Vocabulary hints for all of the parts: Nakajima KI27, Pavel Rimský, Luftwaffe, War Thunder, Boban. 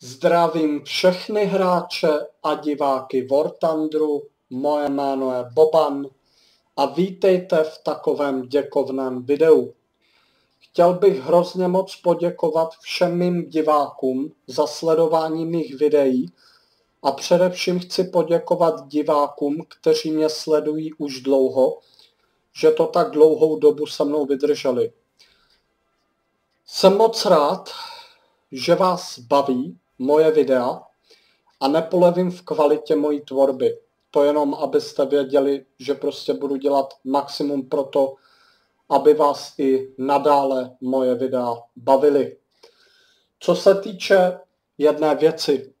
Zdravím všechny hráče a diváky War Thunderu, moje jméno je Boban a vítejte v takovém děkovném videu. Chtěl bych hrozně moc poděkovat všem mým divákům za sledování mých videí a především chci poděkovat divákům, kteří mě sledují už dlouho, že to tak dlouhou dobu se mnou vydrželi. Jsem moc rád, že vás baví moje videa a nepolevím v kvalitě mojí tvorby. To jenom, abyste věděli, že prostě budu dělat maximum pro to, aby vás i nadále moje videa bavily. Co se týče jedné věci,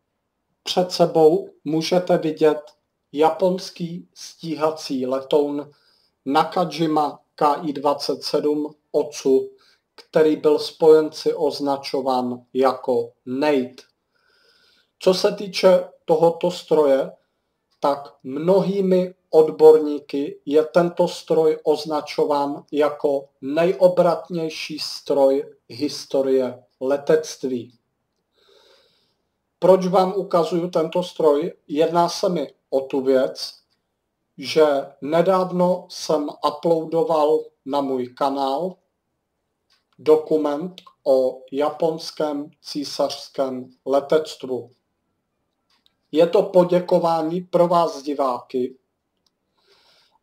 před sebou můžete vidět japonský stíhací letoun Nakajima KI27 Otsu, který byl spojenci označován jako Nate. Co se týče tohoto stroje, tak mnohými odborníky je tento stroj označován jako nejobratnější stroj historie letectví. Proč vám ukazuju tento stroj? Jedná se mi o tu věc, že nedávno jsem uploadoval na můj kanál dokument o japonském císařském letectvu. Je to poděkování pro vás, diváky,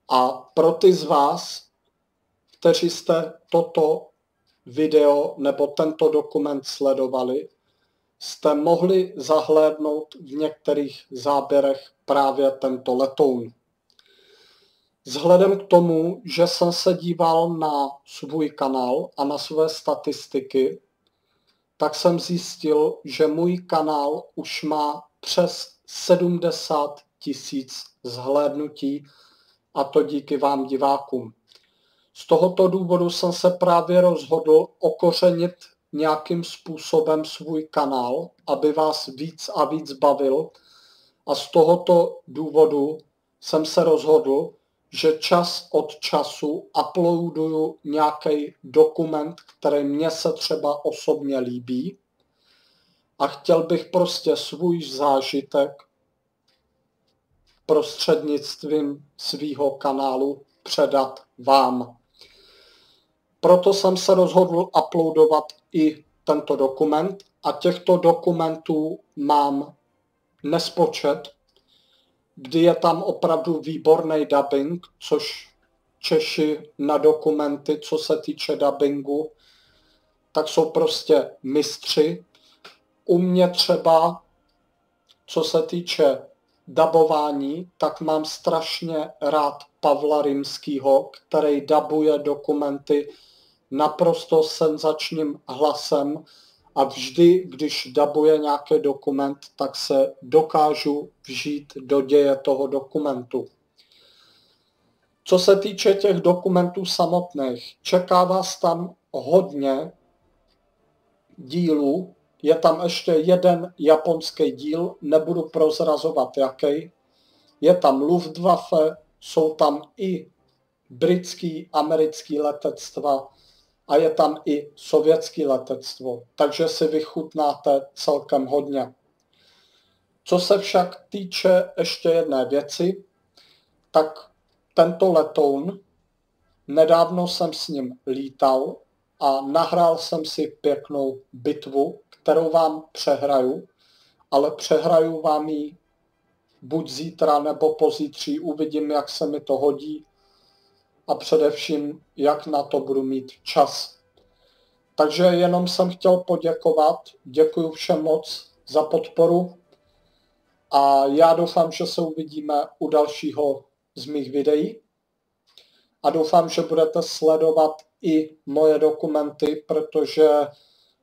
a pro ty z vás, kteří jste toto video nebo tento dokument sledovali, jste mohli zahlédnout v některých záběrech právě tento letoun. Vzhledem k tomu, že jsem se díval na svůj kanál a na své statistiky, tak jsem zjistil, že můj kanál už má přes 70 tisíc zhlédnutí, a to díky vám, divákům. Z tohoto důvodu jsem se právě rozhodl okořenit nějakým způsobem svůj kanál, aby vás víc a víc bavil, a z tohoto důvodu jsem se rozhodl, že čas od času uploaduju nějaký dokument, který mně se třeba osobně líbí, a chtěl bych prostě svůj zážitek prostřednictvím svýho kanálu předat vám. Proto jsem se rozhodl uploadovat i tento dokument a těchto dokumentů mám nespočet, kdy je tam opravdu výborný dubbing, což Češi na dokumenty, co se týče dubbingu, tak jsou prostě mistři. U mě třeba, co se týče dabování, tak mám strašně rád Pavla Rimskýho, který dabuje dokumenty naprosto senzačním hlasem. A vždy, když dabuje nějaký dokument, tak se dokážu vžít do děje toho dokumentu. Co se týče těch dokumentů samotných, čeká vás tam hodně dílů. Je tam ještě jeden japonský díl, nebudu prozrazovat jaký. Je tam Luftwaffe, jsou tam i britský, americký letectva, a je tam i sovětské letectvo, takže si vychutnáte celkem hodně. Co se však týče ještě jedné věci, tak tento letoun, nedávno jsem s ním lítal a nahrál jsem si pěknou bitvu, kterou vám přehraju, ale přehraju vám ji buď zítra nebo pozítří, uvidím, jak se mi to hodí, a především, jak na to budu mít čas. Takže jenom jsem chtěl poděkovat, děkuji všem moc za podporu a já doufám, že se uvidíme u dalšího z mých videí a doufám, že budete sledovat i moje dokumenty, protože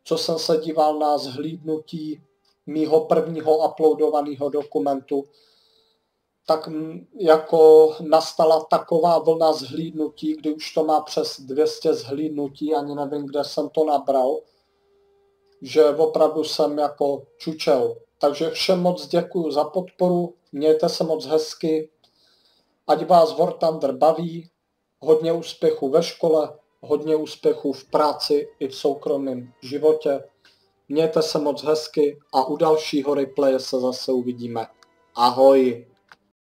co jsem se díval na zhlídnutí mýho prvního uploadovaného dokumentu, tak jako nastala taková vlna zhlídnutí, kdy už to má přes 200 zhlídnutí, ani nevím, kde jsem to nabral, že opravdu jsem jako čučel. Takže všem moc děkuju za podporu, mějte se moc hezky, ať vás War Thunder baví, hodně úspěchů ve škole, hodně úspěchů v práci i v soukromém životě. mějte se moc hezky a u dalšího replaye se zase uvidíme. Ahoj!